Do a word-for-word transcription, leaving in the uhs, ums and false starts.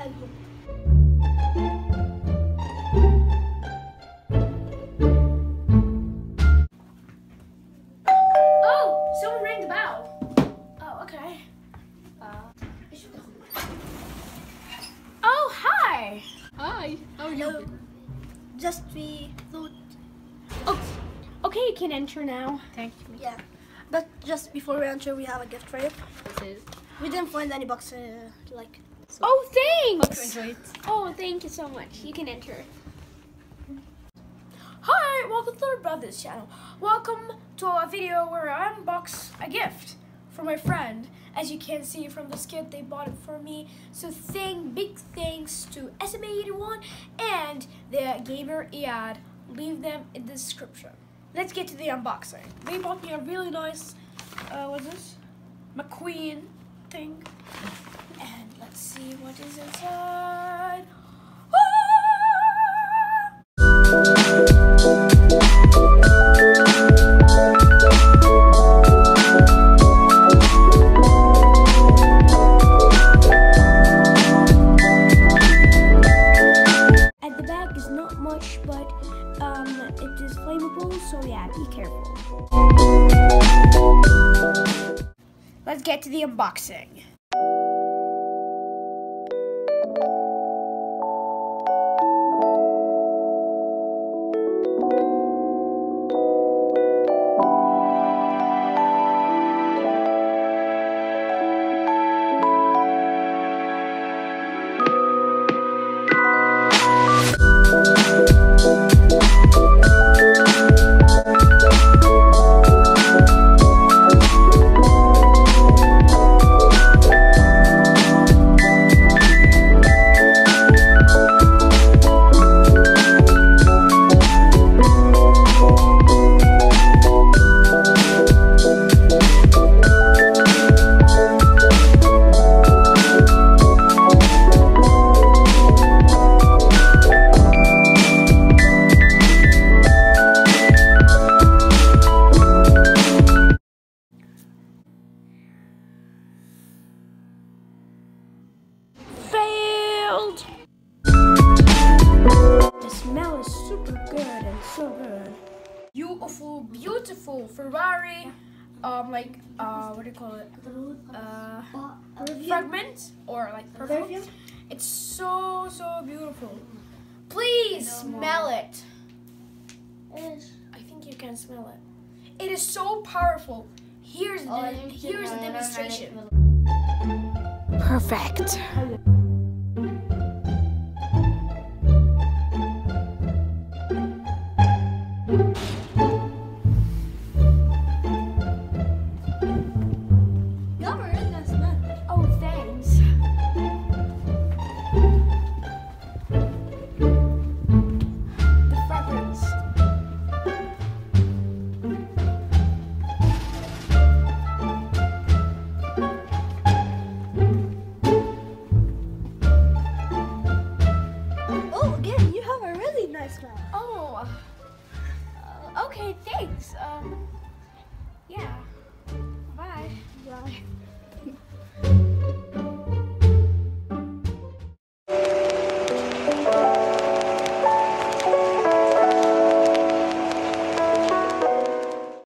I hope. Oh, someone rang the bell. Oh, okay. Uh, I should go. Oh, hi. Hi. How are you? Just we thought. Oh, okay, you can enter now. Thank you. Yeah, but just before we enter, we have a gift for you. This is. We didn't find any box uh, like. So. Oh, thanks! Hope you enjoy it. Oh, thank you so much. You can enter. Hi, welcome to the Brothers channel. Welcome to a video where I unbox a gift for my friend. As you can see from this kit, they bought it for me. So thank, big thanks to S M A eighty-one and TheGamer Eiad. Leave them in the description. Let's get to the unboxing. They bought me a really nice, uh, what's this? McQueen thing. And let's see what is inside. At the back is not much, but um, it is flammable, so yeah, be careful. Let's get to the unboxing. The smell is super good and so good. Beautiful, beautiful Ferrari. Um, like uh, what do you call it? Uh, Fragments or like perfume. It's so so beautiful. Please smell it. I think you can smell it. It is so powerful. Here's the here's the demonstration. Perfect.